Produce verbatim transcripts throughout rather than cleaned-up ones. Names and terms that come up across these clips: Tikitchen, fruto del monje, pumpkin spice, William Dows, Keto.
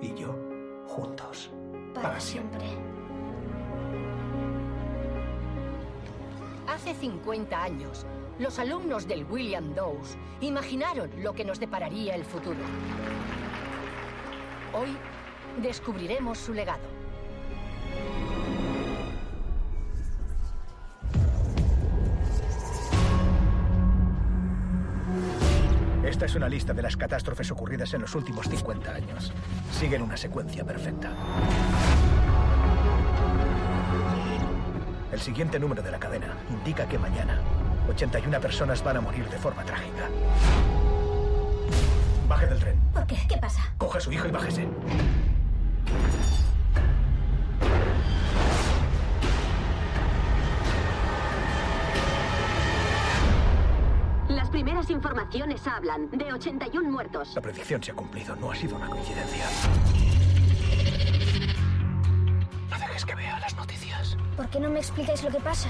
y yo juntos. Para, para siempre. Hace cincuenta años, los alumnos del William Dows imaginaron lo que nos depararía el futuro. Hoy descubriremos su legado. Esta es una lista de las catástrofes ocurridas en los últimos cincuenta años. Siguen una secuencia perfecta. El siguiente número de la cadena indica que mañana ochenta y una personas van a morir de forma trágica. Baje del tren. ¿Por qué? ¿Qué pasa? Coja a su hijo y bájese. Las primeras informaciones hablan de ochenta y uno muertos. La predicción se ha cumplido, no ha sido una coincidencia. No dejes que vea las noticias. ¿Por qué no me explicáis lo que pasa?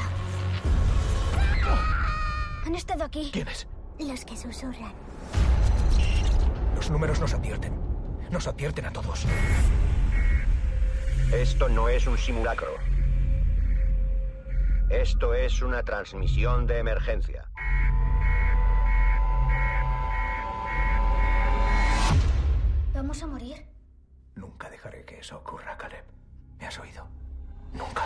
Han estado aquí. ¿Quiénes? Los que susurran. Los números nos advierten. Nos advierten a todos. Esto no es un simulacro. Esto es una transmisión de emergencia. ¿Vamos a morir? Nunca dejaré que eso ocurra, Caleb. ¿Me has oído? Nunca.